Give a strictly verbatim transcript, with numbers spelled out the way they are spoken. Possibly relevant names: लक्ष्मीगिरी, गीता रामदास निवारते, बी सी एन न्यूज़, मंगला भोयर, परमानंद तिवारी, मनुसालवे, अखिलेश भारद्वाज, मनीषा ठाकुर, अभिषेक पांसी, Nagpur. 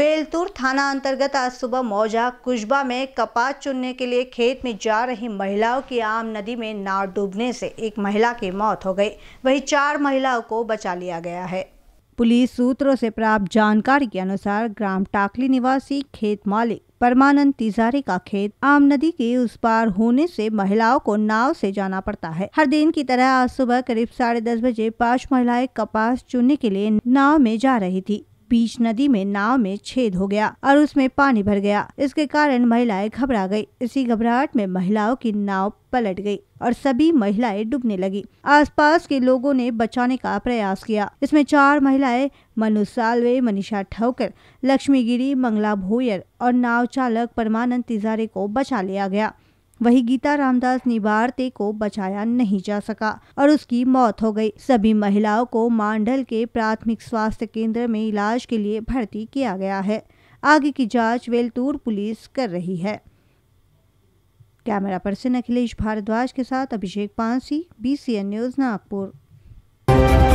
वेलतूर थाना अंतर्गत आज सुबह मौजा कुशबा में कपास चुनने के लिए खेत में जा रही महिलाओं की आम नदी में नाव डूबने से एक महिला की मौत हो गई, वहीं चार महिलाओं को बचा लिया गया है। पुलिस सूत्रों से प्राप्त जानकारी के अनुसार ग्राम टाकली निवासी खेत मालिक परमानंद तिवारी का खेत आम नदी के उस पार होने से महिलाओं को नाव से जाना पड़ता है। हर दिन की तरह आज सुबह करीब साढ़े दस बजे पांच महिलाएं कपास चुनने के लिए नाव में जा रही थी। बीच नदी में नाव में छेद हो गया और उसमें पानी भर गया। इसके कारण महिलाएं घबरा गई। इसी घबराहट में महिलाओं की नाव पलट गई और सभी महिलाएं डूबने लगी। आसपास के लोगों ने बचाने का प्रयास किया। इसमें चार महिलाएं मनुसालवे, मनीषा ठाकुर, लक्ष्मीगिरी, मंगला भोयर और नाव चालक परमानंद तिवारी को बचा लिया गया। वहीं गीता रामदास निवारते को बचाया नहीं जा सका और उसकी मौत हो गई। सभी महिलाओं को मांडल के प्राथमिक स्वास्थ्य केंद्र में इलाज के लिए भर्ती किया गया है। आगे की जांच वेलतूर पुलिस कर रही है। कैमरा पर्सन अखिलेश भारद्वाज के साथ अभिषेक पांसी, बी सी एन न्यूज़ Nagpur.